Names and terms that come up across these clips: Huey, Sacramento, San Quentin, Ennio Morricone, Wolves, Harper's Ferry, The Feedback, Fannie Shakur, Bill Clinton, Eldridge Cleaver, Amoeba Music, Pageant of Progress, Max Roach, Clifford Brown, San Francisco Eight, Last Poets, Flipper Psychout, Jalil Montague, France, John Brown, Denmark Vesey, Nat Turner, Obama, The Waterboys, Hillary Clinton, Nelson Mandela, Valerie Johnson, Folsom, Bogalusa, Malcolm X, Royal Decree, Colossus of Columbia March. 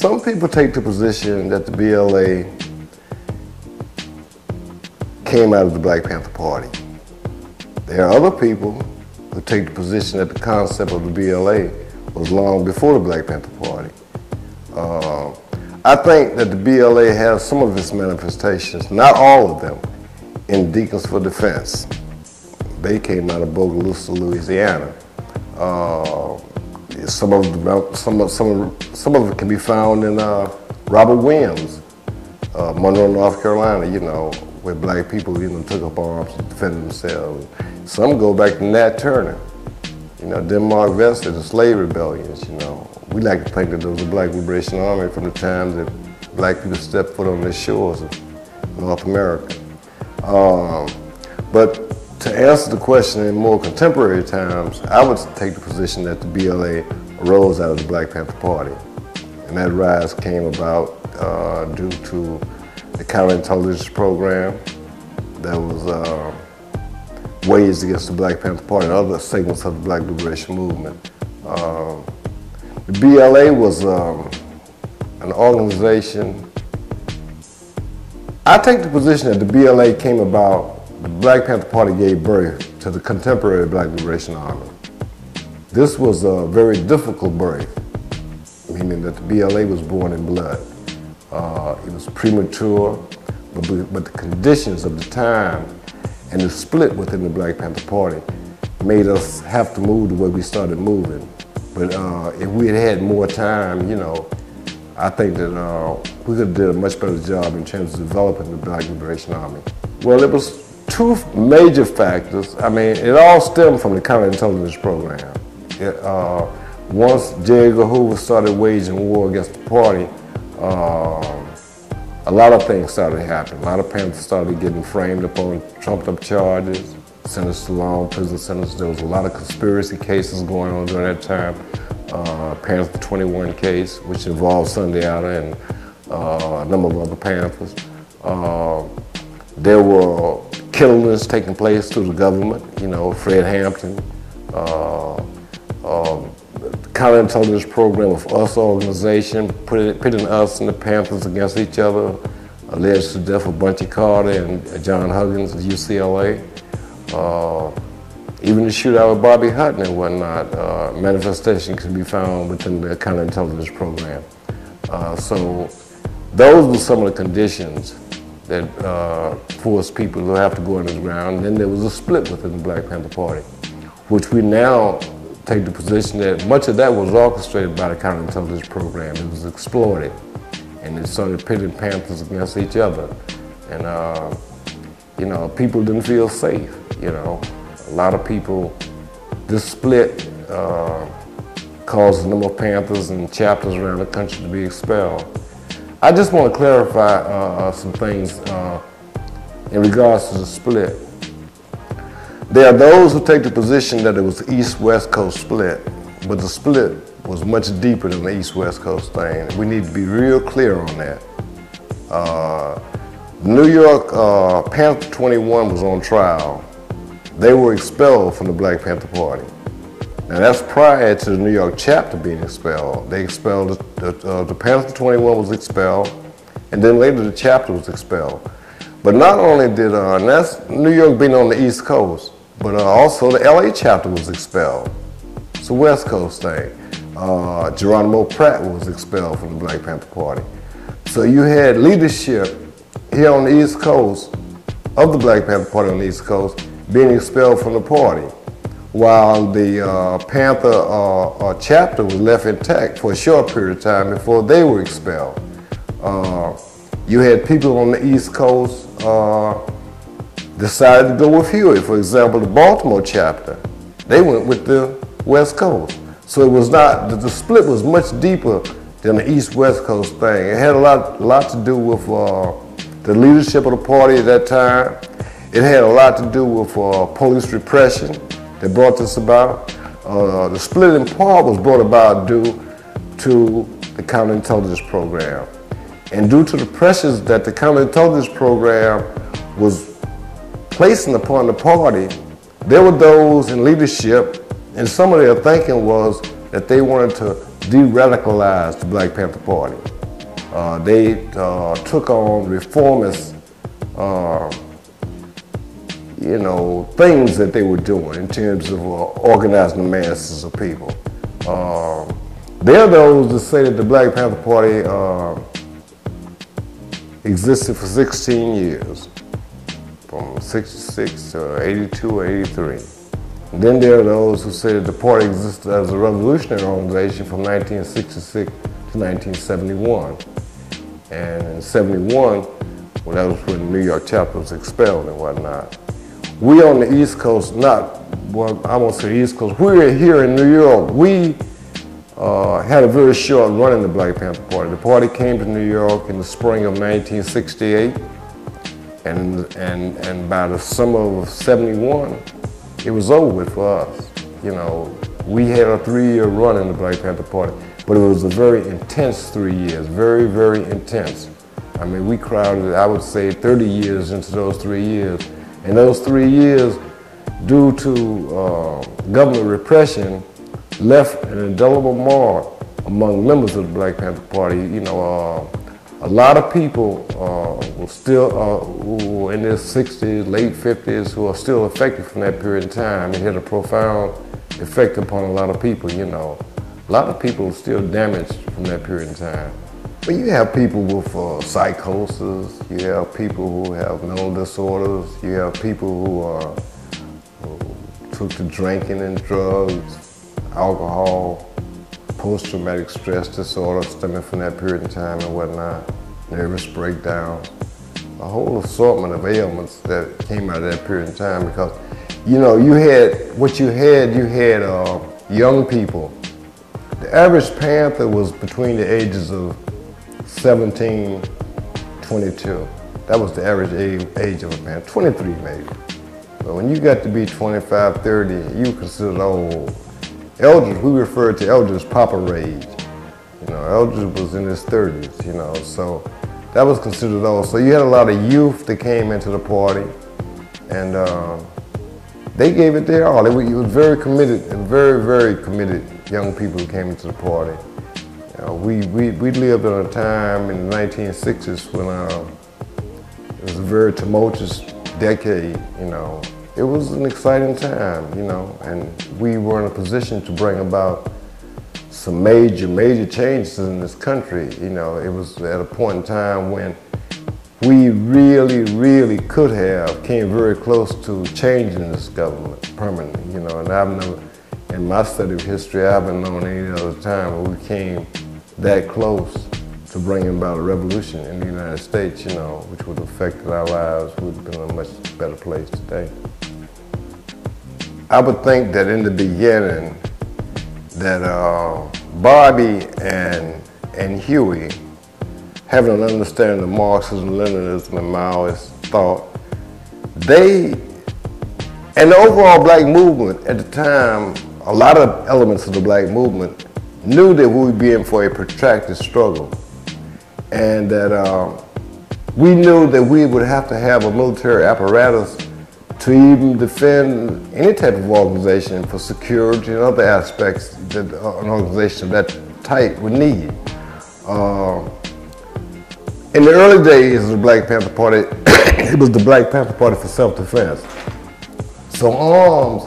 Some people take the position that the BLA came out of the Black Panther Party. There are other people who take the position that the concept of the BLA was long before the Black Panther Party. I think that the BLA has some of its manifestations, not all of them, in Deacons for Defense. They came out of Bogalusa, Louisiana. Some of it can be found in Robert Williams, Monroe, North Carolina, you know, where black people, you know, took up arms to defend themselves. Some go back to Nat Turner, you know, Denmark Vesey, the slave rebellions, you know. We like to think that there was a Black Liberation Army from the time that black people stepped foot on the shores of North America. But to answer the question in more contemporary times, I would take the position that the BLA arose out of the Black Panther Party. And that rise came about due to the counterintelligence program that was waged against the Black Panther Party and other segments of the Black Liberation Movement. The BLA was an organization. I take the position that the BLA came about. The Black Panther Party gave birth to the contemporary Black Liberation Army. This was a very difficult birth, meaning that the BLA was born in blood. It was premature, but the conditions of the time and the split within the Black Panther Party made us have to move the way we started moving. But if we had had more time, you know, I think that we could have done a much better job in terms of developing the Black Liberation Army. Well, it was two major factors. I mean, it all stemmed from the counterintelligence program. Once J. Edgar Hoover started waging war against the party, a lot of things started happening. A lot of Panthers started getting framed upon trumped-up charges, sentenced to long prison sentences. There was a lot of conspiracy cases going on during that time. Panther 21 case, which involved Sundiata and a number of other Panthers. There were killings taking place through the government, you know, Fred Hampton, counterintelligence program of US organization, pitting us and the Panthers against each other, alleged to the death of Bunchy Carter and John Huggins at UCLA. Even the shootout with Bobby Hutton and whatnot, manifestation can be found within the counterintelligence program. So those were some of the conditions that forced people to have to go underground. And then there was a split within the Black Panther Party, which we now take the position that much of that was orchestrated by the counterintelligence program. It was exploited, and it started pitting Panthers against each other. And you know, people didn't feel safe. You know, a lot of people. This split caused a number of Panthers and chapters around the country to be expelled. I just want to clarify some things in regards to the split. There are those who take the position that it was East-West Coast split, but the split was much deeper than the East-West Coast thing. We need to be real clear on that. New York Panther 21 was on trial. They were expelled from the Black Panther Party. Now that's prior to the New York chapter being expelled. They expelled, the Panther 21 was expelled, and then later the chapter was expelled. But not only did, and that's New York being on the East Coast, but also the LA chapter was expelled. It's a West Coast thing. Geronimo Pratt was expelled from the Black Panther Party. So you had leadership here on the East Coast, of the Black Panther Party on the East Coast, being expelled from the party, while the Panther chapter was left intact for a short period of time before they were expelled. You had people on the East Coast decided to go with Huey. For example, the Baltimore chapter, they went with the West Coast. So it was not, the split was much deeper than the East-West Coast thing. It had a lot to do with the leadership of the party at that time. It had a lot to do with police repression that brought this about. The split in part was brought about due to the counterintelligence program and due to the pressures that the counterintelligence program was placing upon the party. There were those in leadership, and some of their thinking was that they wanted to de-radicalized the Black Panther Party. They took on reformist, you know, things that they were doing in terms of organizing the masses of people. There are those that say that the Black Panther Party existed for 16 years, from 66 to 82 or 83. And then there are those who say that the party existed as a revolutionary organization from 1966 to 1971. And in 71, well, that was when New York chapter was expelled and whatnot. We on the East Coast, not, well, I won't say East Coast, we're here in New York. We had a very short run in the Black Panther Party. The party came to New York in the spring of 1968, and by the summer of 71, it was over with for us. You know, we had a 3-year run in the Black Panther Party, but it was a very intense 3 years, very, very intense. I mean, we crowded, I would say, 30 years into those 3 years. And those 3 years, due to government repression, left an indelible mark among members of the Black Panther Party. You know, a lot of people were still who were in their 60s, late 50s, who are still affected from that period of time. It had a profound effect upon a lot of people, you know. A lot of people are still damaged from that period of time. But you have people with psychosis, you have people who have mental disorders, you have people who took to drinking and drugs, alcohol, post-traumatic stress disorder stemming from that period of time and whatnot, nervous breakdown, a whole assortment of ailments that came out of that period of time because, you know, you had, what you had young people. The average Panther was between the ages of 17, 22. That was the average age of a man, 23 maybe. But when you got to be 25, 30, you were considered old. Eldridge, we referred to Eldridge as Papa Rage. You know, Eldridge was in his 30s, you know, so that was considered old. So you had a lot of youth that came into the party, and they gave it their all. They were very committed, and very, very committed young people who came into the party. We lived in a time in the 1960s when it was a very tumultuous decade, you know. It was an exciting time, you know, and we were in a position to bring about some major, major changes in this country. You know, it was at a point in time when we really, really could have came very close to changing this government permanently, you know, and I've never, in my study of history, I haven't known any other time where we came that close to bringing about a revolution in the United States, you know, which would have affected our lives. We would have been in a much better place today. I would think that in the beginning that Bobby and Huey, having an understanding of Marxism, Leninism, and Maoist thought, they, and the overall black movement at the time, a lot of elements of the black movement knew that we would be in for a protracted struggle, and that we knew that we would have to have a military apparatus to even defend any type of organization for security and other aspects that an organization of that type would need. In the early days of the Black Panther Party, it was the Black Panther Party for self-defense. So arms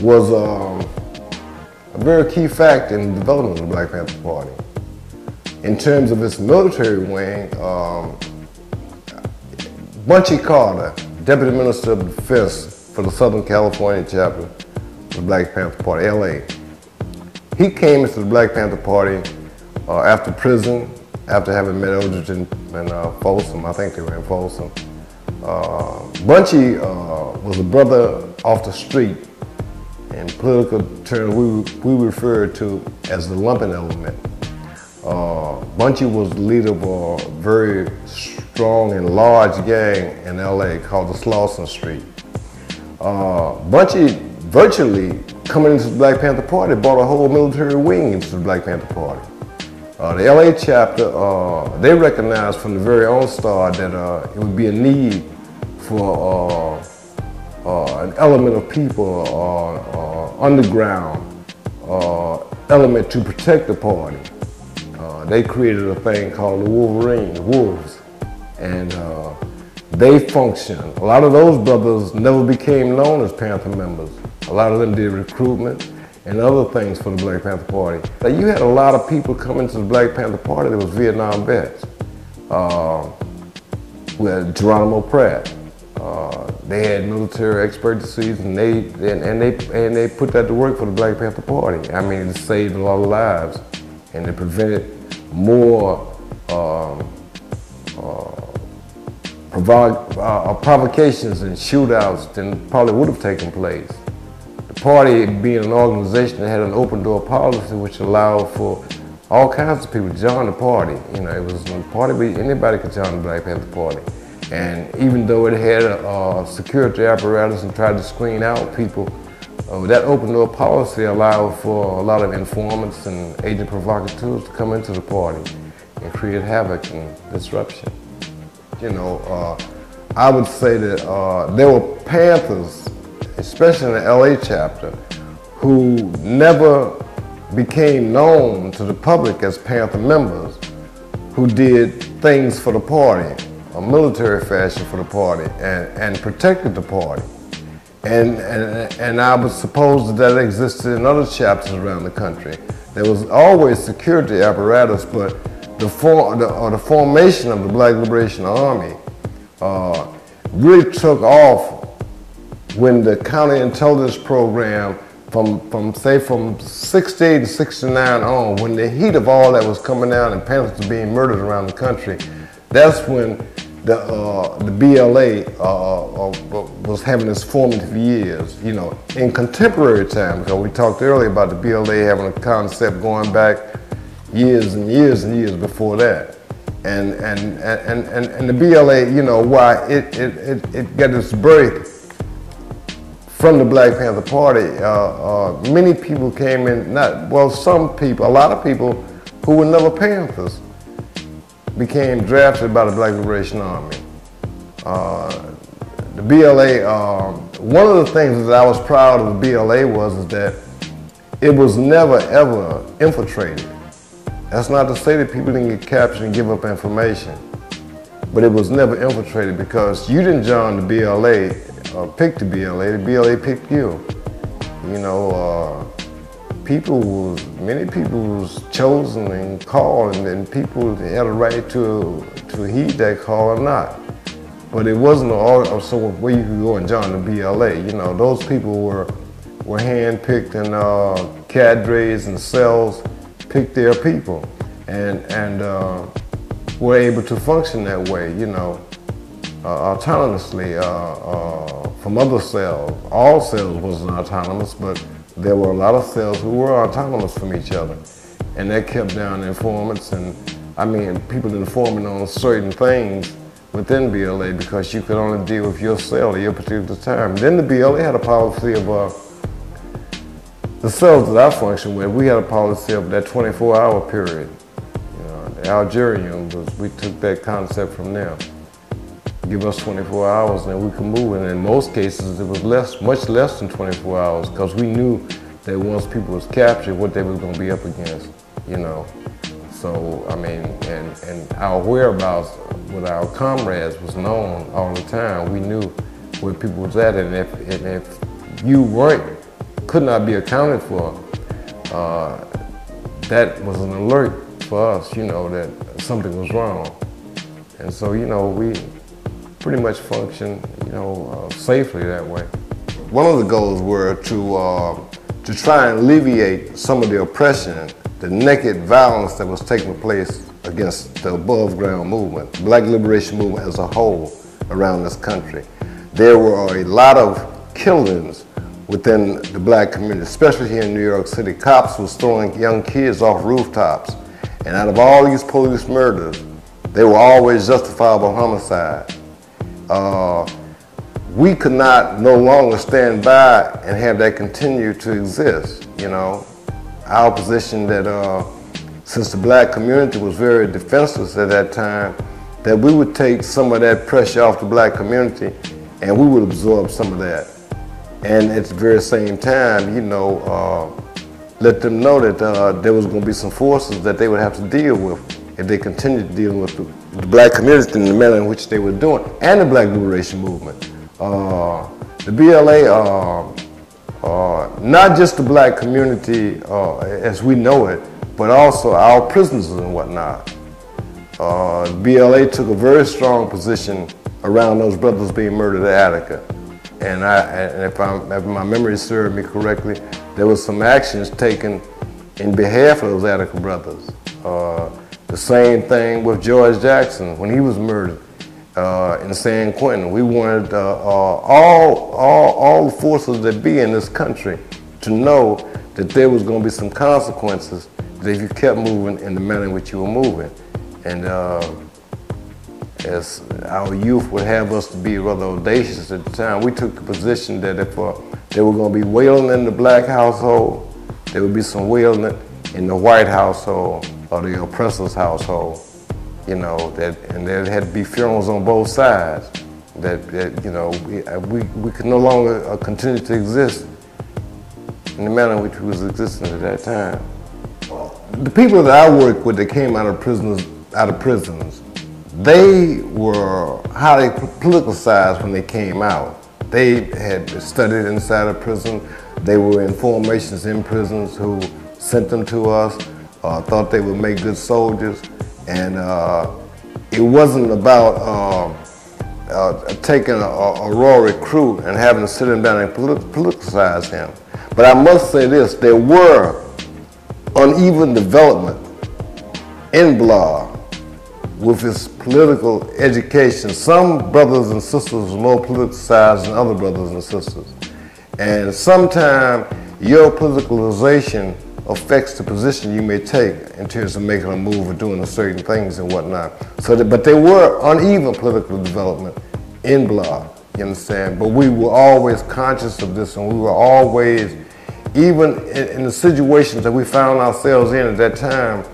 was a very key factor in the development of the Black Panther Party. In terms of its military wing, Bunchy Carter, Deputy Minister of Defense for the Southern California chapter of the Black Panther Party, LA. He came into the Black Panther Party after prison, after having met Eldridge in Folsom. I think they were in Folsom. Bunchy was a brother off the street. In political terms, we refer to as the lumpen element. Bunchy was the leader of a very strong and large gang in LA called the Slawson Street. Bunchy virtually coming into the Black Panther Party brought a whole military wing into the Black Panther Party. The LA chapter, they recognized from the very own start that it would be a need for an element of people underground element to protect the party. They created a thing called the Wolverine, the Wolves, and they functioned. A lot of those brothers never became known as Panther members. A lot of them did recruitment and other things for the Black Panther Party. Now, you had a lot of people coming to the Black Panther Party that was Vietnam vets. With Geronimo Pratt, they had military expertise, and they put that to work for the Black Panther Party. I mean, it saved a lot of lives, and it prevented more provocations and shootouts than probably would have taken place. The party, being an organization that had an open door policy, which allowed for all kinds of people joined the party. You know, it was a party where anybody could join the Black Panther Party. And even though it had a security apparatus and tried to screen out people, that open door policy allowed for a lot of informants and agent provocateurs to come into the party and create havoc and disruption. You know, I would say that there were Panthers, especially in the LA chapter, who never became known to the public as Panther members, who did things for the party, a military fashion for the party, and protected the party. And I would suppose that existed in other chapters around the country. There was always security apparatus, but the formation of the Black Liberation Army really took off when the counterintelligence program from 68 to 69 on, when the heat of all that was coming down and Panthers were being murdered around the country, that's when the BLA was having its formative years. You know, in contemporary times, because we talked earlier about the BLA having a concept going back years and years and years before that. And the BLA, you know, why it got its birth from the Black Panther Party, many people came in, a lot of people who were never Panthers became drafted by the Black Liberation Army. The BLA, one of the things that I was proud of the BLA was that it was never ever infiltrated. That's not to say that people didn't get captured and give up information, but it was never infiltrated because you didn't join the BLA or picked the BLA picked you. You know, many people was chosen and called, and people had a right to heed that call or not. But it wasn't where you could go and join the BLA. You know, those people were hand-picked in cadres and cells, picked their people, and were able to function that way, you know. Autonomously from other cells. All cells wasn't autonomous, but there were a lot of cells who were autonomous from each other. And that kept down informants and, I mean, people informing on certain things within BLA because you could only deal with your cell at your particular time. Then the BLA had a policy of, the cells that I functioned with, we had a policy of that 24-hour period. You know, the Algerian, we took that concept from them. Give us 24 hours and we could move. And in most cases, it was much less than 24 hours because we knew that once people was captured, what they were going to be up against, you know. So, I mean, and our whereabouts with our comrades was known all the time. We knew where people was at, and if you could not be accounted for, that was an alert for us, you know, that something was wrong. And so, you know, we pretty much function, you know, safely that way. One of the goals were to try and alleviate some of the oppression, the naked violence that was taking place against the above ground movement, Black Liberation Movement as a whole around this country. There were a lot of killings within the Black community, especially here in New York City. Cops was throwing young kids off rooftops. And out of all these police murders, they were always justifiable homicides. We could no longer stand by and have that continue to exist, you know. Our position that since the Black community was very defenseless at that time, that we would take some of that pressure off the Black community and we would absorb some of that. And at the very same time, you know, let them know that there was going to be some forces that they would have to deal with if they continued dealing with the black community in the manner in which they were doing, and the Black Liberation Movement. The BLA, not just the black community as we know it, but also our prisoners and whatnot. BLA took a very strong position around those brothers being murdered at Attica. And, if my memory serves me correctly, there was some actions taken in behalf of those Attica brothers. The same thing with George Jackson when he was murdered in San Quentin. We wanted all the forces that be in this country to know that there was going to be some consequences if you kept moving in the manner in which you were moving. And as our youth would have us to be rather audacious at the time, we took the position that if there were going to be wailing in the black household, there would be some wailing in the white household or the oppressor's household, you know, that, and there had to be funerals on both sides, that you know, we could no longer continue to exist in the manner in which we was existing at that time. The people that I worked with that came out of prisons, they were highly politicized when they came out. They had studied inside of prison. They were in formations in prisons who sent them to us, thought they would make good soldiers. And it wasn't about taking a raw recruit and having to sit him down and politicize him. But I must say this, there were uneven development in Blah with his political education. Some brothers and sisters were more politicized than other brothers and sisters. And sometimes your politicalization affects the position you may take in terms of making a move or doing certain things and whatnot. So, but there were uneven political development in Blah, you understand? But we were always conscious of this, and we were always, even in the situations that we found ourselves in at that time,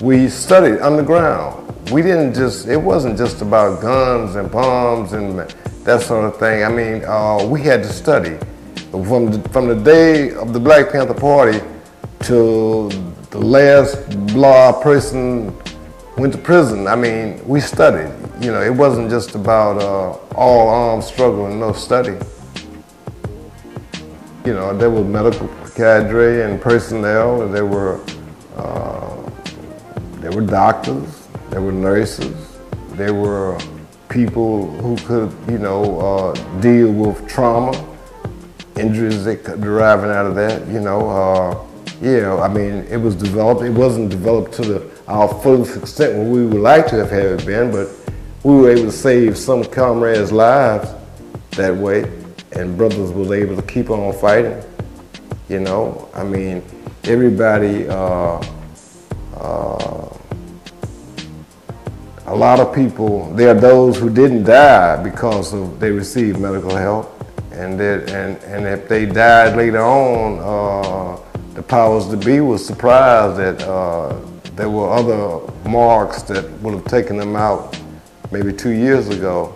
we studied underground. We didn't just, it wasn't just about guns and bombs and that sort of thing. I mean, we had to study. From the day of the Black Panther Party to the last Blah person went to prison, I mean, we studied. You know, it wasn't just about all armed struggle and no study. You know, there was medical cadre and personnel, and there were doctors, there were nurses, there were people who could, you know, deal with trauma, injuries that deriving out of that, you know. Yeah, I mean, it was developed. It wasn't developed to our fullest extent what we would like to have had it been, but we were able to save some comrades' lives that way, and brothers was able to keep on fighting, you know. I mean, everybody, a lot of people, there are those who didn't die because of they received medical help, and if they died later on, the powers that be was surprised that there were other marks that would have taken them out maybe 2 years ago.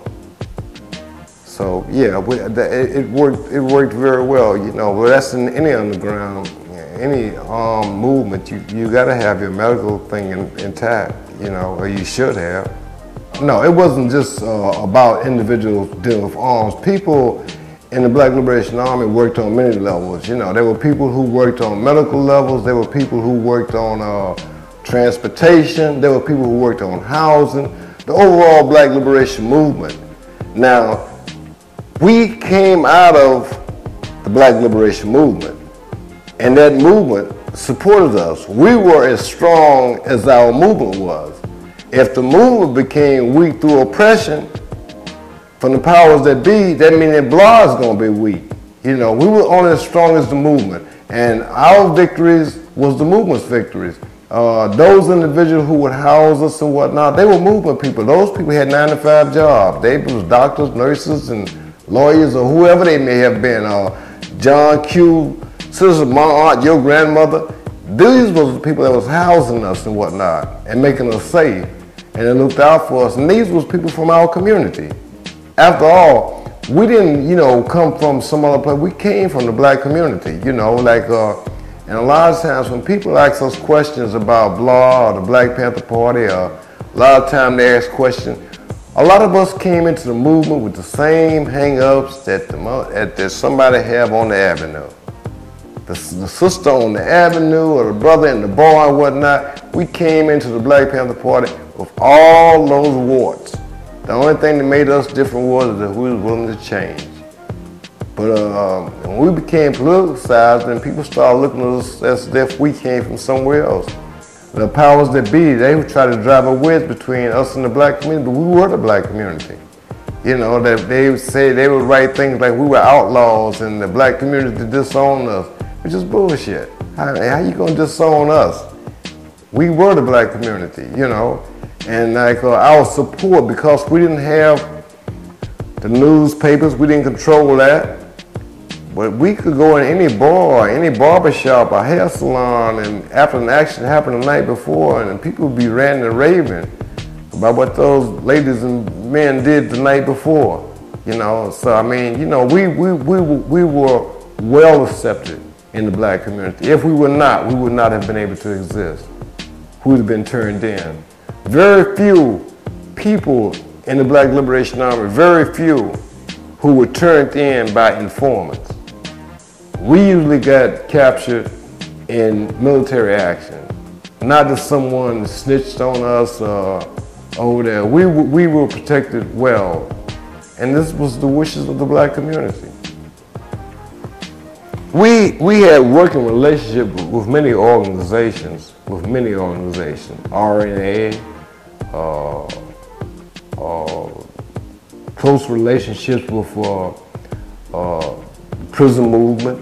So yeah, it worked very well, you know. But that's in any underground, any armed movement. You got to have your medical thing intact, you know, or you should have. No, it wasn't just about individuals dealing with arms. People in the Black Liberation Army worked on many levels. You know, there were people who worked on medical levels. There were people who worked on transportation. There were people who worked on housing. The overall Black Liberation Movement. Now, we came out of the Black Liberation Movement, and that movement supported us. We were as strong as our movement was. If the movement became weak through oppression from the powers that be, that means that Blah is going to be weak. You know, we were only as strong as the movement, and our victories was the movement's victories. Those individuals who would house us and whatnot, they were movement people. Those people had 9-to-5 jobs. They was doctors, nurses, and lawyers, or whoever they may have been, John Q, sister, my aunt, your grandmother. These were the people that was housing us and whatnot and making us safe, and they looked out for us. And these was people from our community. After all, we didn't, you know, come from some other place. We came from the black community, you know, like And a lot of times when people ask us questions about BLA or the Black Panther Party, or a lot of time they ask questions, a lot of us came into the movement with the same hang-ups that, somebody have on the avenue. The sister on the avenue or the brother in the bar and whatnot, we came into the Black Panther Party with all those warts. The only thing that made us different was that we was willing to change. But when we became politicized, then people started looking at us as if we came from somewhere else. The powers that be, they would try to drive a wedge between us and the black community, but we were the black community. You know, they would say, they would write things like we were outlaws and the black community disowned us, which is bullshit. How you gonna disown us? We were the black community, you know? And like our support, because we didn't have the newspapers, we didn't control that. But we could go in any bar, any barbershop, or hair salon, and after an action happened the night before, and people would be ranting and raving about what those ladies and men did the night before. You know, so I mean, you know, we were well accepted in the black community. If we were not, we would not have been able to exist. We would have been turned in. Very few people in the Black Liberation Army, very few who were turned in by informants. We usually got captured in military action, not that someone snitched on us over there. We were protected well, and this was the wishes of the black community. We had working relationship with many organizations, RNA, close relationships with prison movement,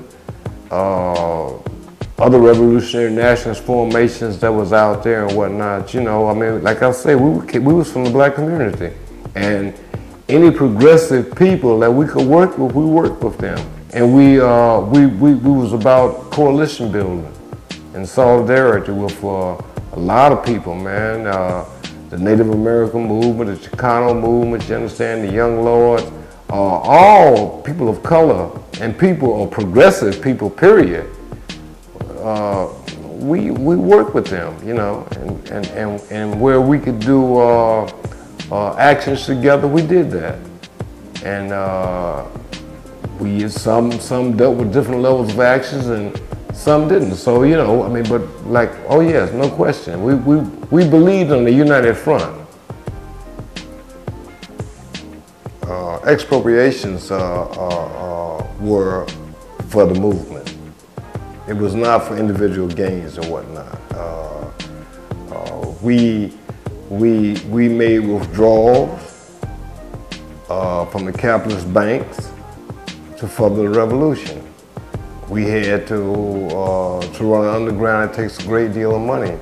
other revolutionary nationalist formations that was out there and whatnot. You know, I mean, like I say, we was from the black community, and any progressive people that we could work with, we worked with them, and we was about coalition building and solidarity with a lot of people, man. The Native American movement, the Chicano movement, you understand, the Young Lords, all people of color and people, or progressive people, period. We work with them, you know, and where we could do actions together, we did that. And we some dealt with different levels of actions and some didn't. So, you know, I mean, but like, oh yes, no question. We believed in the united front. Expropriations were for the movement. It was not for individual gains and whatnot. We made withdrawals from the capitalist banks to further the revolution. We had to run underground. It takes a great deal of money.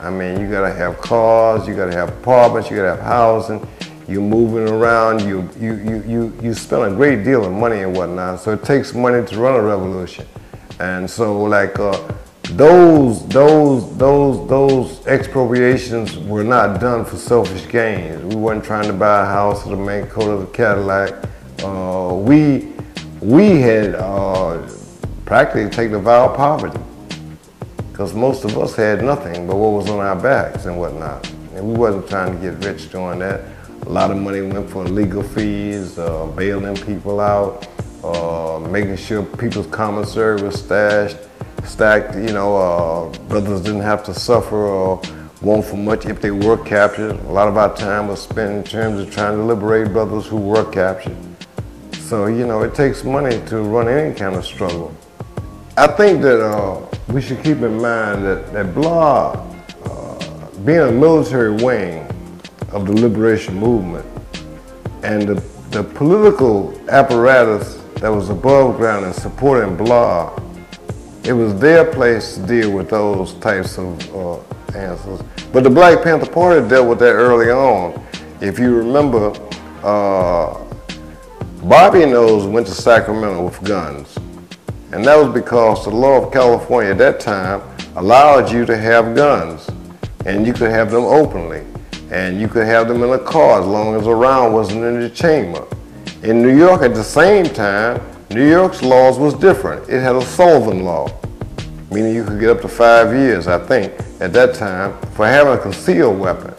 I mean, you gotta have cars, you gotta have apartments, you gotta have housing. You're moving around. You spend a great deal of money and whatnot. So it takes money to run a revolution. And so, like those expropriations were not done for selfish gains. We weren't trying to buy a house or to make a coat of a Cadillac. We had practically taken a vow of poverty, because most of us had nothing but what was on our backs and whatnot. And we wasn't trying to get rich doing that. A lot of money went for legal fees, bailing people out, making sure people's commissary was stacked, you know, brothers didn't have to suffer or want for much if they were captured. A lot of our time was spent in terms of trying to liberate brothers who were captured. So, you know, it takes money to run any kind of struggle. I think that we should keep in mind that BLA, being a military wing of the liberation movement, and the political apparatus that was above ground and supporting BLA, it was their place to deal with those types of answers. But the Black Panther Party dealt with that early on. If you remember, Bobby and those went to Sacramento with guns. And that was because the law of California at that time allowed you to have guns. And you could have them openly. And you could have them in a car as long as a round wasn't in the chamber. In New York at the same time, New York's laws was different. It had a Sullivan law. meaning you could get up to 5 years, I think, at that time, for having a concealed weapon.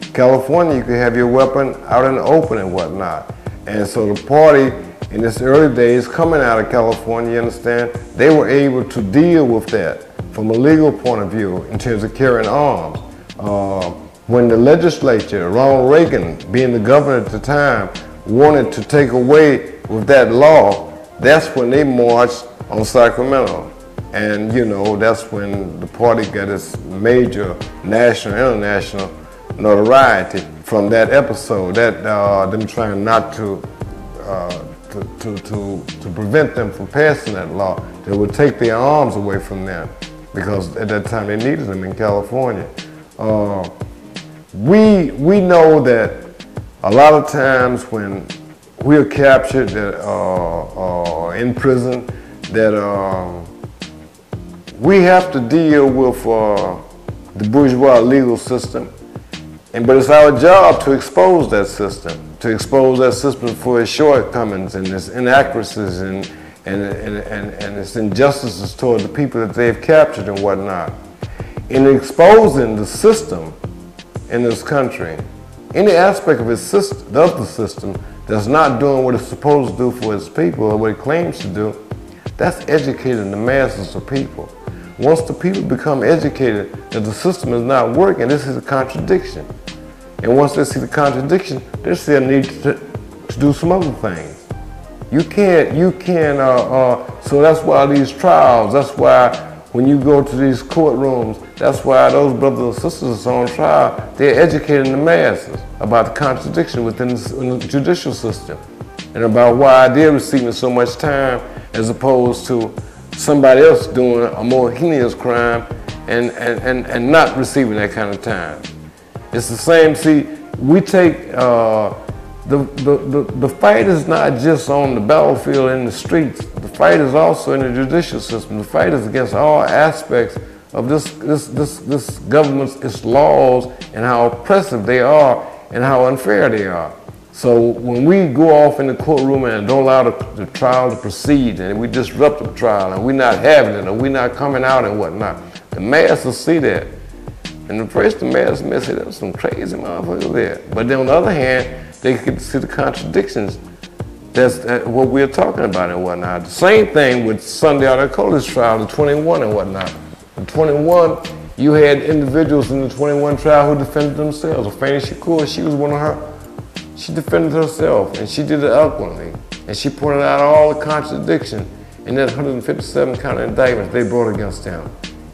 In California, you could have your weapon out in the open and whatnot. And so the party, in its early days, coming out of California, you understand, they were able to deal with that from a legal point of view in terms of carrying arms. When the legislature, Ronald Reagan, being the governor at the time, wanted to take away with that law, that's when they marched on Sacramento. And you know, that's when the party got its major national, international notoriety from that episode, that them trying not to to prevent them from passing that law that would take their arms away from them, because at that time they needed them in California. We know that a lot of times when we are captured in prison, that we have to deal with the bourgeois legal system, but it's our job to expose that system, for its shortcomings and its inaccuracies and its injustices toward the people that they've captured and whatnot. In exposing the system in this country, any aspect of the system that's not doing what it's supposed to do for its people or what it claims to do, that's educating the masses of people. Once the people become educated that the system is not working, this is a contradiction. And once they see the contradiction, they see a need to do some other things. So that's why these trials, that's why when you go to these courtrooms, that's why those brothers and sisters are on trial. They're educating the masses about the contradiction within the judicial system and about why they're receiving so much time as opposed to somebody else doing a more heinous crime and not receiving that kind of time. It's the same, see, we take, the fight is not just on the battlefield in the streets. The fight is also in the judicial system. The fight is against all aspects of this government's, its laws, and how oppressive they are and how unfair they are. So when we go off in the courtroom and don't allow the trial to proceed, and we disrupt the trial, and we're not having it, or we're not coming out and whatnot, the masses see that. And at first the masses may say, there's some crazy motherfuckers there. But then on the other hand, they could see the contradictions. That's what we're talking about and whatnot. The same thing with Sundiata Acoli's trial, the 21 and whatnot. The 21, you had individuals in the 21 trial who defended themselves. Fannie Shakur, she was one of her. She defended herself, and she did it eloquently. And she pointed out all the contradiction in that 157 count of indictments they brought against them.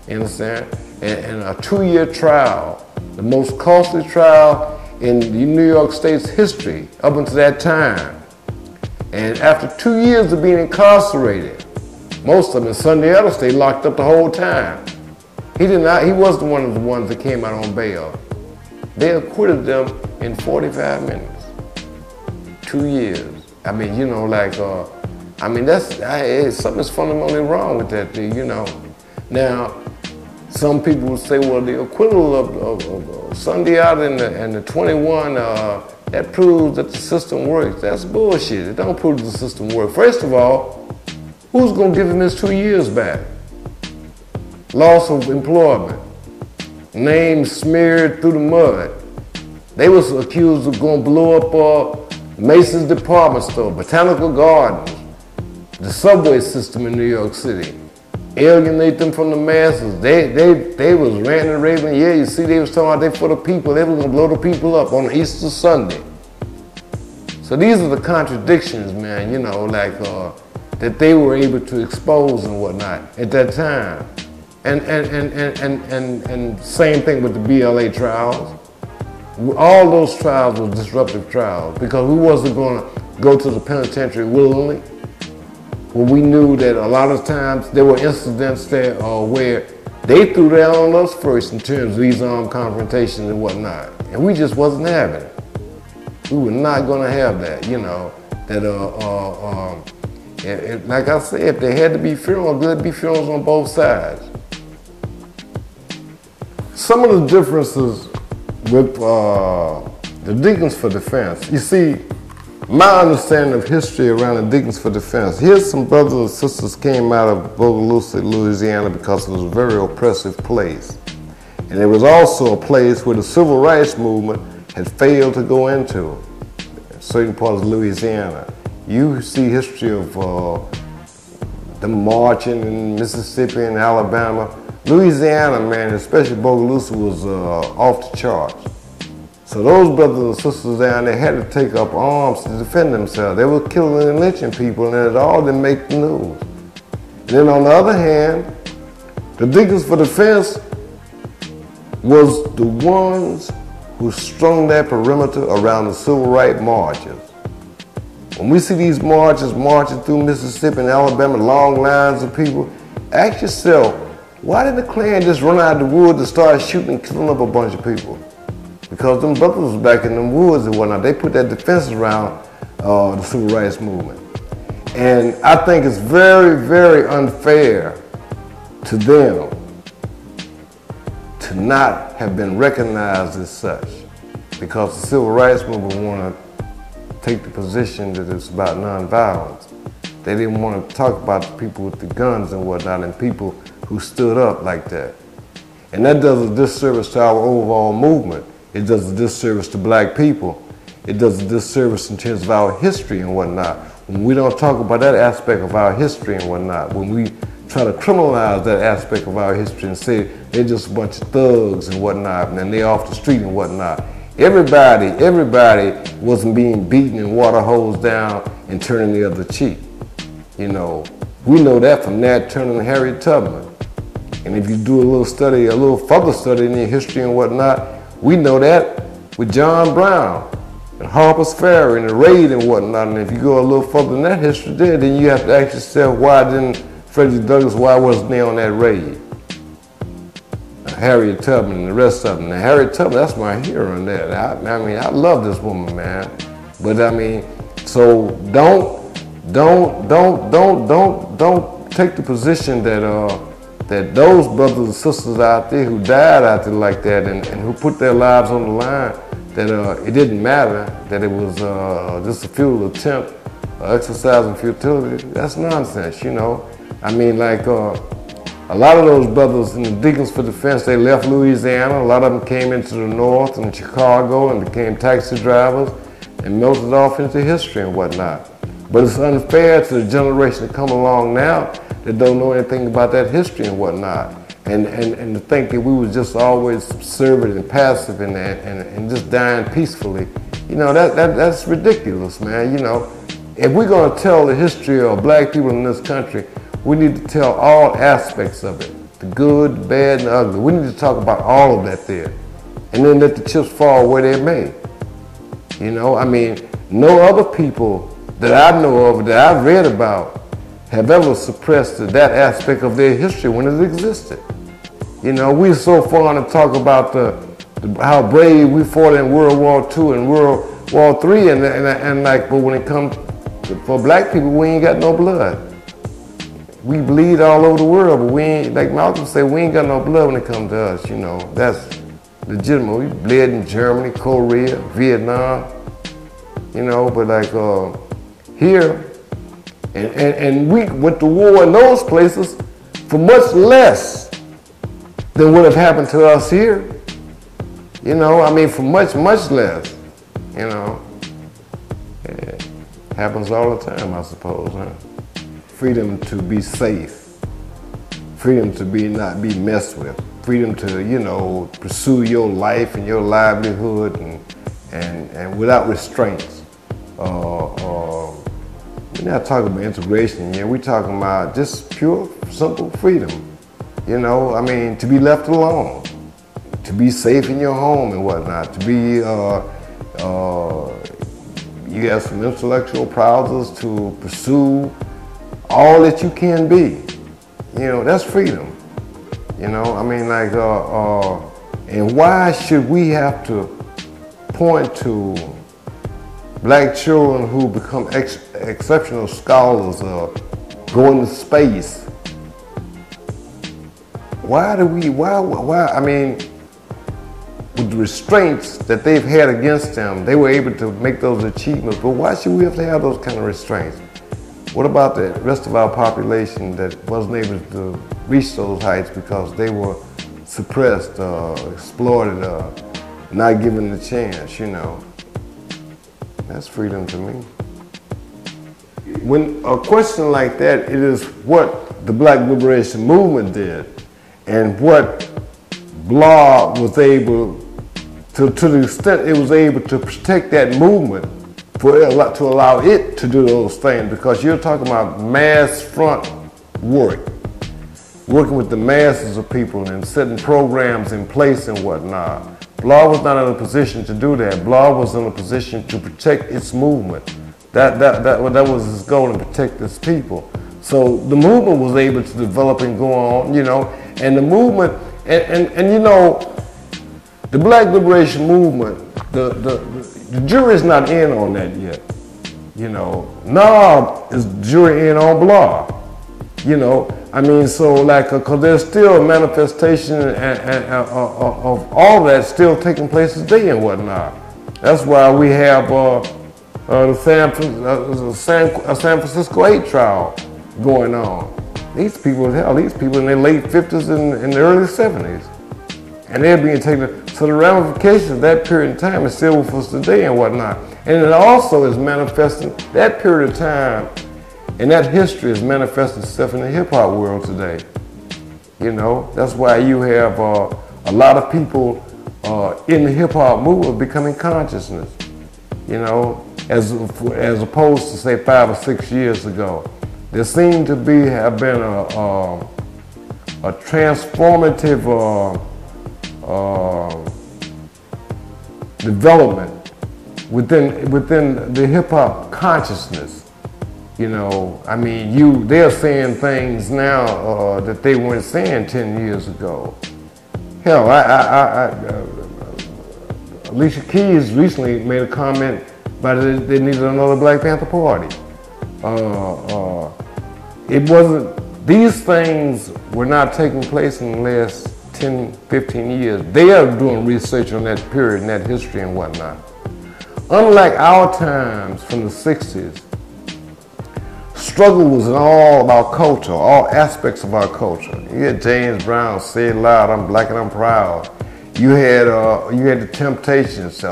You understand? And a 2-year trial, the most costly trial in New York State's history up until that time. And after 2 years of being incarcerated, most of them, Sundiata stayed locked up the whole time. He wasn't one of the ones that came out on bail. They acquitted them in 45 minutes. 2 years. I mean, you know, like, I mean, something's fundamentally wrong with that, you know. Now, some people would say, well, the acquittal of Sundiata and the 21, that proves that the system works. That's bullshit. It don't prove the system works. First of all, who's going to give him his 2 years back? Loss of employment. Names smeared through the mud. They was accused of going to blow up Mason's department store, Botanical Gardens, the subway system in New York City. Alienate them from the masses. They was ranting and raving. Yeah, you see, they was talking about they for the people. They were gonna blow the people up on Easter Sunday. So these are the contradictions, man. You know, like that they were able to expose and whatnot at that time. And same thing with the BLA trials. All those trials were disruptive trials because who wasn't gonna go to the penitentiary willingly? Well, we knew that a lot of times there were incidents there where they threw down on us first in terms of these armed confrontations and whatnot. And we just wasn't having it. We were not going to have that, you know. That, like I said, if there had to be funerals, there'd be funerals on both sides. Some of the differences with the Deacons for Defense, you see, my understanding of history around the Deacons for Defense. Here's some brothers and sisters came out of Bogalusa, Louisiana, because it was a very oppressive place. And it was also a place where the civil rights movement had failed to go into certain parts of Louisiana. You see history of the marching in Mississippi and Alabama. Louisiana, man, especially Bogalusa, was off the charts. So those brothers and sisters down there had to take up arms to defend themselves. They were killing and lynching people, and it all didn't make the news. And then on the other hand, the Deacons for Defense was the ones who strung their perimeter around the civil rights marches. When we see these marches marching through Mississippi and Alabama, long lines of people, ask yourself, why did the Klan just run out of the woods and start shooting and killing up a bunch of people? Because them brothers was back in the woods and whatnot. They put that defense around the civil rights movement. And I think it's very, very unfair to them to not have been recognized as such, because the civil rights movement wanted to take the position that it's about nonviolence. They didn't want to talk about the people with the guns and whatnot and people who stood up like that. And that does a disservice to our overall movement. It does a disservice to black people. It does a disservice in terms of our history and whatnot. When we don't talk about that aspect of our history and whatnot, when we try to criminalize that aspect of our history and say they're just a bunch of thugs and whatnot, and they're off the street and whatnot. Everybody wasn't being beaten and water hosed down and turning the other cheek. You know, we know that from Nat Turner and Harriet Tubman. And if you do a little study, a little further study in your history and whatnot, we know that with John Brown and Harper's Ferry and the raid and whatnot. And if you go a little further in that history there, then you have to ask yourself, why didn't Frederick Douglass, why wasn't they on that raid? Now, Harriet Tubman and the rest of them. Now, Harriet Tubman, that's my hero in that. I mean, I love this woman, man. But I mean, so don't take the position that that those brothers and sisters out there who died out there like that and who put their lives on the line, that it didn't matter, that it was just a futile attempt, exercising futility. That's nonsense, you know. I mean, like a lot of those brothers in the Deacons for Defense, they left Louisiana. A lot of them came into the North and Chicago and became taxi drivers and melted off into history and whatnot. But it's unfair to the generation that come along now that don't know anything about that history and whatnot. And to think that we was just always subservient and passive and just dying peacefully. You know, that's ridiculous, man. You know, if we're gonna tell the history of black people in this country, we need to tell all aspects of it, the good, the bad, and the ugly. We need to talk about all of that there. And then let the chips fall where they may. You know, I mean, no other people that I know of, that I've read about, have ever suppressed that aspect of their history when it existed. You know, we're so fond to talk about how brave we fought in World War II and World War III, and like, but when it comes to, for black people, we ain't got no blood. We bleed all over the world, but we ain't, like Malcolm said, we ain't got no blood when it comes to us, you know. That's legitimate. We bled in Germany, Korea, Vietnam, you know, but like here, and we went to war in those places for much less than would have happened to us here. You know, I mean, for much, much less. You know, it happens all the time, I suppose, huh? Freedom to be safe, freedom to be not be messed with, freedom to, you know, pursue your life and your livelihood and without restraints. We're not talking about integration here, we're talking about just pure, simple freedom. You know, I mean, to be left alone, to be safe in your home and whatnot, to be, you have some intellectual prowess to pursue all that you can be. You know, that's freedom. You know, I mean, like, and why should we have to point to black children who become exceptional scholars or go into space? Why do we, why, I mean, huge restraints that they've had against them, they were able to make those achievements. But why should we have to have those kind of restraints? What about the rest of our population that wasn't able to reach those heights because they were suppressed, exploited, not given the chance, you know? That's freedom to me. When a question like that, it is what the Black Liberation Movement did and what law was able, to the extent it was able to protect that movement, to allow it to do those things, because you're talking about mass front work, working with the masses of people and setting programs in place and whatnot. Law was not in a position to do that. Law was in a position to protect its movement. That was his goal, to protect its people. So the movement was able to develop and go on, you know, and the movement, and you know, the Black Liberation Movement, the jury's not in on that yet, you know. Now is the jury in on Blah, you know. I mean, so like, because there's still a manifestation of all that still taking place today and whatnot. That's why we have the San Francisco 8 trial going on. These people, hell, these people in their late 50s and the early 70s. And they're being taken, so the ramifications of that period of time is still with us today and whatnot. And it also is manifesting, that period of time, and that history is manifesting itself in the hip hop world today. You know, that's why you have a lot of people in the hip hop movement becoming consciousness, you know, as opposed to say 5 or 6 years ago. There seemed to be, have been a transformative development within the hip hop consciousness. You know, I mean, they're saying things now that they weren't saying 10 years ago. Hell, Alicia Keys recently made a comment about it, they needed another Black Panther Party. It wasn't, these things were not taking place in the last 10, 15 years. They are doing research on that period and that history and whatnot. Unlike our times from the 60s, struggle was in all of our culture, all aspects of our culture. You had James Brown, Say It Loud, I'm Black and I'm Proud. You had the Temptations.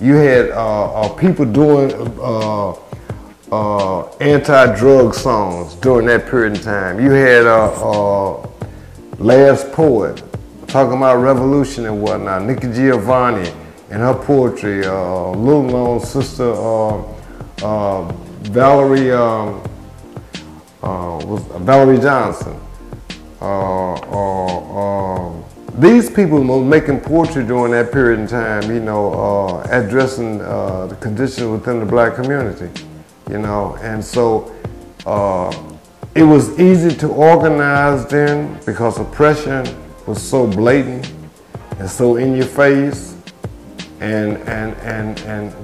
You had people doing anti-drug songs during that period of time. You had Last Poet talking about revolution and whatnot. Nikki Giovanni and her poetry. Little known sister Valerie Valerie Johnson. These people were making poetry during that period in time, you know, addressing the conditions within the Black community. You know, and so it was easy to organize then because oppression was so blatant and so in your face, and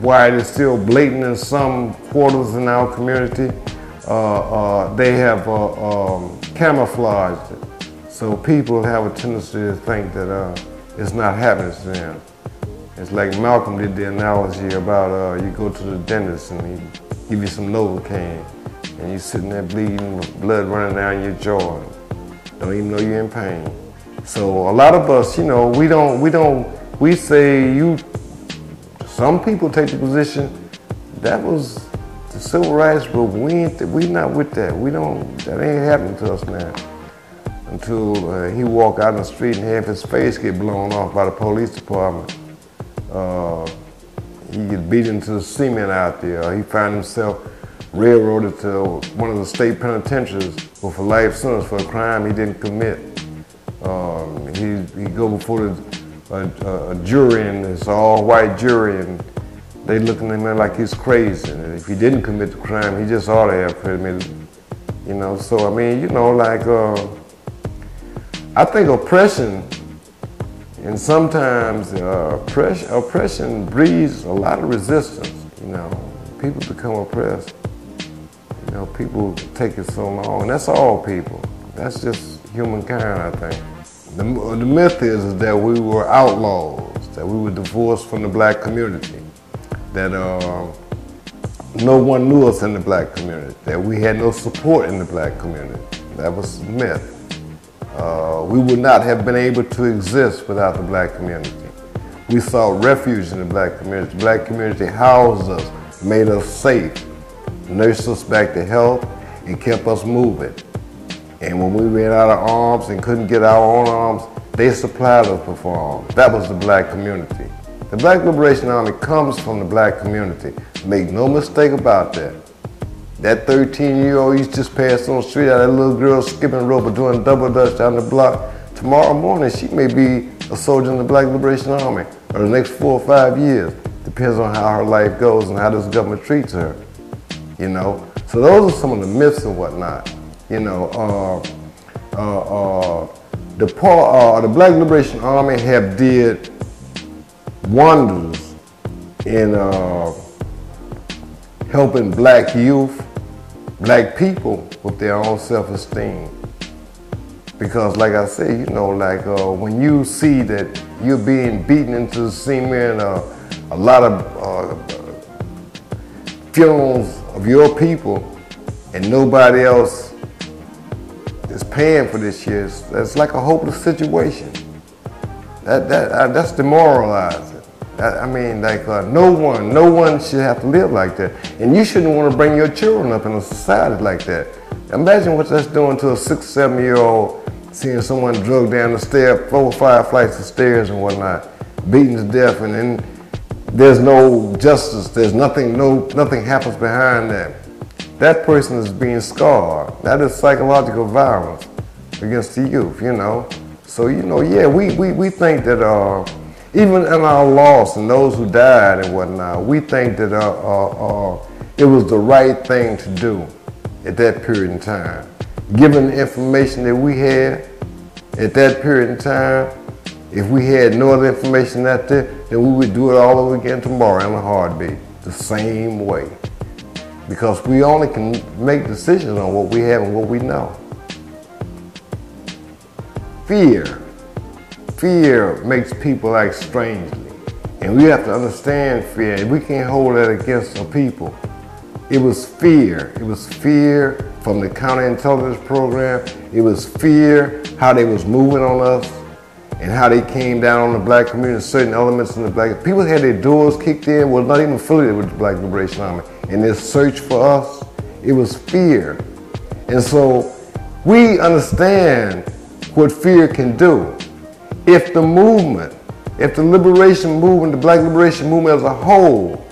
while it is still blatant in some quarters in our community, they have camouflaged it. So people have a tendency to think that it's not happening to them. It's like Malcolm did the analogy about you go to the dentist and he give you some Novocaine, and you're sitting there bleeding with blood running down your jaw. Don't even know you're in pain. So a lot of us, you know, we say some people take the position, that was the civil rights, but we not with that. We don't, that ain't happening to us now. Until he walk out in the street and have his face get blown off by the police department. He gets beat into the cement out there. He found himself railroaded to one of the state penitentiaries with a life sentence for a crime he didn't commit. He go before a jury, and it's an all-white jury, and they looking at him like he's crazy. And if he didn't commit the crime, he just ought to have committed. You know, so I mean, you know, like I think oppression. And sometimes oppression breeds a lot of resistance, you know. People become oppressed. You know, people take it so long. And that's all people. That's just humankind, I think. The myth is that we were outlaws. that we were divorced from the black community, that no one knew us in the black community, that we had no support in the black community. That was a myth. We would not have been able to exist without the black community. We sought refuge in the black community. The black community housed us, made us safe, nursed us back to health, and kept us moving. And when we ran out of arms and couldn't get our own arms, they supplied us with arms. That was the black community. The Black Liberation Army comes from the black community. Make no mistake about that. That 13-year-old you just passed on the street, that little girl skipping rope or doing double dutch down the block, tomorrow morning she may be a soldier in the Black Liberation Army, or the next 4 or 5 years. Depends on how her life goes and how this government treats her, you know? So those are some of the myths and whatnot. You know, the Black Liberation Army have did wonders in helping black youth, black people with their own self-esteem. Because like I say, you know, like when you see that you're being beaten into the cement, a lot of funerals of your people and nobody else is paying for this shit. It's like a hopeless situation. That's demoralizing. I mean, like no one should have to live like that. And you shouldn't want to bring your children up in a society like that. Imagine what that's doing to a 6-7-year-old, seeing someone drug down the stairs, 4 or 5 flights of stairs and whatnot, beaten to death, and then there's no justice. There's nothing. Nothing happens behind that. That person is being scarred. That is psychological violence against the youth, you know. So, you know, yeah, we think that even in our loss and those who died and whatnot, we think that it was the right thing to do at that period in time. Given the information that we had at that period in time, if we had no other information out there, then we would do it all over again tomorrow in a heartbeat, the same way. Because we only can make decisions on what we have and what we know. Fear. Fear makes people act strangely. And we have to understand fear. We can't hold that against the people. It was fear. It was fear from the counterintelligence program. It was fear how they was moving on us and how they came down on the black community, certain elements in the black. People had their doors kicked in, were not even affiliated with the Black Liberation Army. And this search for us, it was fear. And so we understand what fear can do. If the movement, if the liberation movement, the Black Liberation Movement as a whole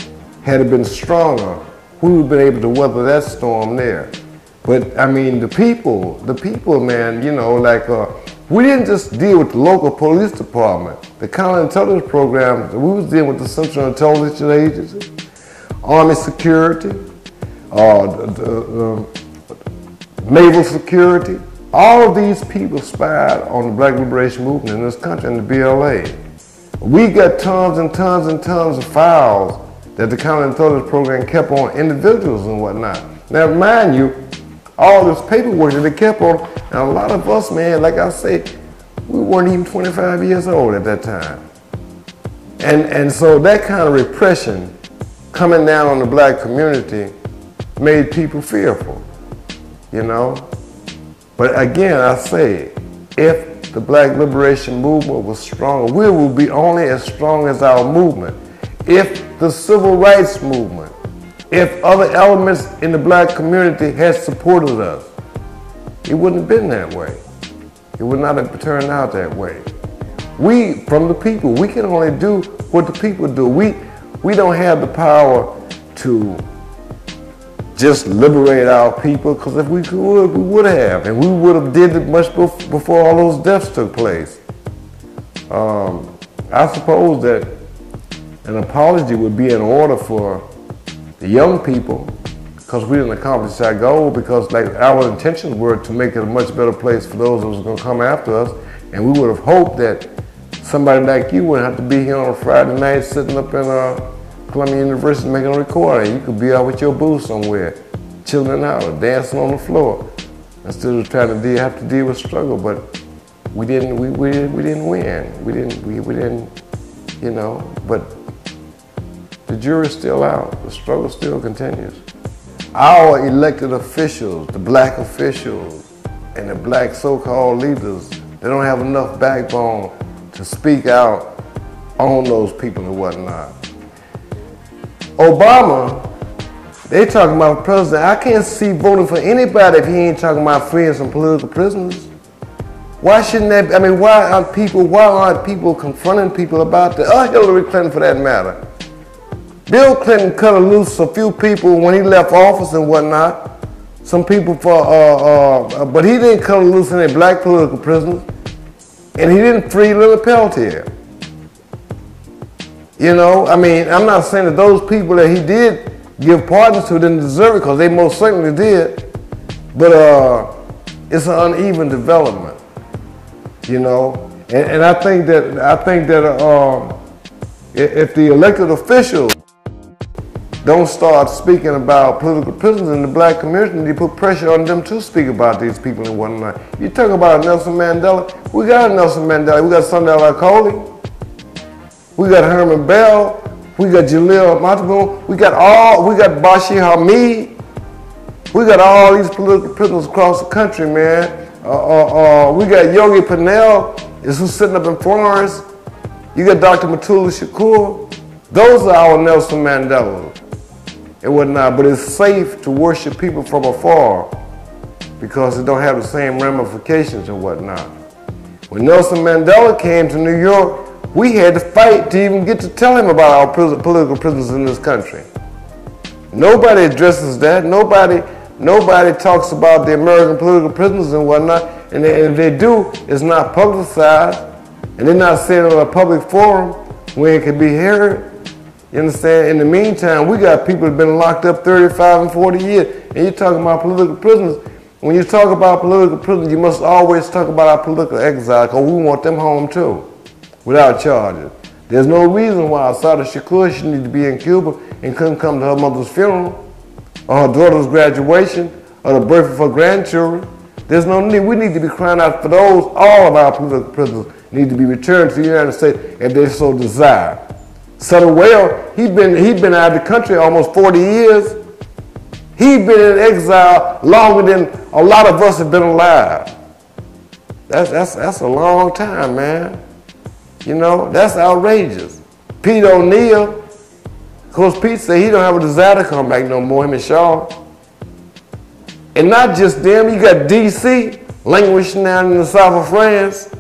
had been stronger, we would have been able to weather that storm there. But I mean, the people, man, you know, like we didn't just deal with the local police department, the counterintelligence program, we was dealing with the Central Intelligence Agency, Army security, naval security. All of these people spied on the Black Liberation Movement in this country and the BLA. We got tons and tons and tons of files that the counterintelligence program kept on individuals and whatnot. Now, mind you, all this paperwork that they kept on, and a lot of us, man, like I say, we weren't even 25 years old at that time. And so that kind of repression coming down on the black community made people fearful, you know? But again, I say, if the Black Liberation Movement was stronger, we will be only as strong as our movement. If the Civil Rights Movement, if other elements in the black community had supported us, it wouldn't have been that way. It would not have turned out that way. We, from the people, we can only do what the people do. We don't have the power to just liberate our people, because if we could, we would have. And we would have did it much before all those deaths took place. I suppose that an apology would be in order for the young people, because we didn't accomplish our goal, because like our intentions were to make it a much better place for those that was going to come after us. And we would have hoped that somebody like you wouldn't have to be here on a Friday night sitting up in Columbia University making a recording. You could be out with your boo somewhere, chilling out or dancing on the floor, instead of trying to have to deal with struggle. But we didn't win. We didn't. you know, but the jury's still out. The struggle still continues. Our elected officials, the black officials, and the black so-called leaders, they don't have enough backbone to speak out on those people and whatnot. Obama, they talking about president. I can't see voting for anybody if he ain't talking about freeing some political prisoners. Why shouldn't that, I mean, why aren't people confronting people about that? Or Hillary Clinton for that matter. Bill Clinton cut loose a few people when he left office and whatnot. Some people for, but he didn't cut loose any black political prisoners, and he didn't free Lily Peltier. You know, I mean, I'm not saying that those people that he did give pardons to didn't deserve it, because they most certainly did. But it's an uneven development, you know. And I think that if the elected officials don't start speaking about political prisoners in the black community, you put pressure on them to speak about these people and whatnot. You talk about Nelson Mandela. We got Nelson Mandela. We got Sundiata Acoli. We got Herman Bell. We got Jalil Montague. We got Bashir Hamid. We got all these political prisoners across the country, man. We got Yogi Pinnell, is who's sitting up in Florence. You got Dr. Matul Shakur. Those are our Nelson Mandela and whatnot, but it's safe to worship people from afar because they don't have the same ramifications and whatnot. When Nelson Mandela came to New York, we had to fight to even get to tell him about our political prisoners in this country. Nobody addresses that. Nobody talks about the American political prisoners and whatnot. And if they do, it's not publicized. And they're not saying it on a public forum where it can be heard. You understand? In the meantime, we got people that have been locked up 35 and 40 years. And you're talking about political prisoners. When you talk about political prisoners, you must always talk about our political exiles, because we want them home too, without charges. There's no reason why Asada Shakur should need to be in Cuba and couldn't come to her mother's funeral, or her daughter's graduation, or the birth of her grandchildren. There's no need. We need to be crying out for those. All of our political prisoners need to be returned to the United States if they so desire. Sutter Whale, he'd been out of the country almost 40 years. He'd been in exile longer than a lot of us have been alive. That's a long time, man. You know, that's outrageous. Pete O'Neill, of course, Pete said he don't have a desire to come back no more, him and Shaw. And not just them, you got D.C. languishing down in the south of France.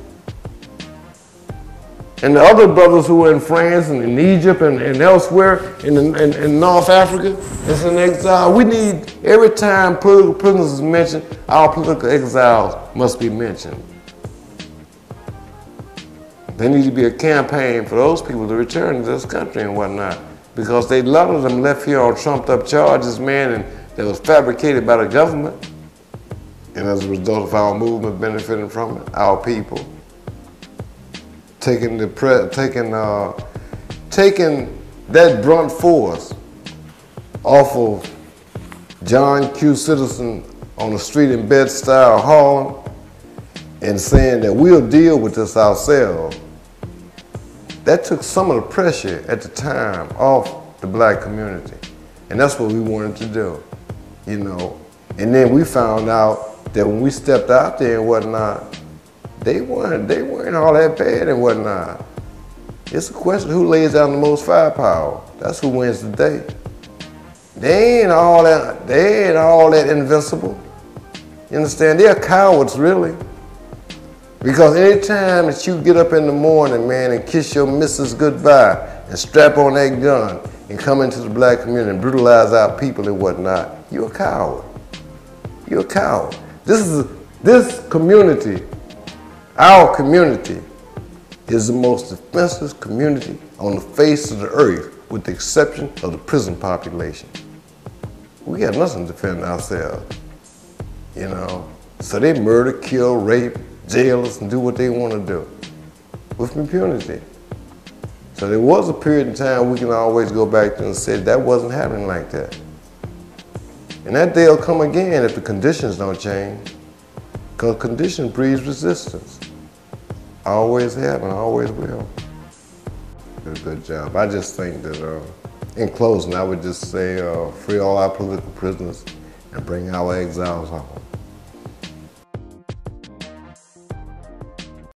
And the other brothers who were in France and in Egypt and elsewhere in North Africa, it's in exile. We need, every time political prisoners is mentioned, our political exiles must be mentioned. There needs to be a campaign for those people to return to this country and whatnot, because a lot of them left here on trumped up charges, man, and that was fabricated by the government. And as a result of our movement benefiting from it, our people taking that brunt force off of John Q. Citizen on the street in Bed-Stuy, Harlem, and saying that we'll deal with this ourselves. That took some of the pressure at the time off the black community. And that's what we wanted to do, you know. And then we found out that when we stepped out there and whatnot, they weren't all that bad and whatnot. It's a question who lays down the most firepower. That's who wins the day. They ain't all that invincible. You understand? They're cowards, really. Because any time that you get up in the morning, man, and kiss your missus goodbye and strap on that gun and come into the black community and brutalize our people and whatnot, you're a coward. You're a coward. This community, our community, is the most defenseless community on the face of the earth, with the exception of the prison population. We have nothing to defend ourselves, you know. So they murder, kill, rape, jail us, and do what they want to do with impunity. So there was a period in time we can always go back to and say that wasn't happening like that. And that day will come again if the conditions don't change, because condition breeds resistance. Always have and always will. a good job. I just think that, in closing, I would just say free all our political prisoners and bring our exiles home.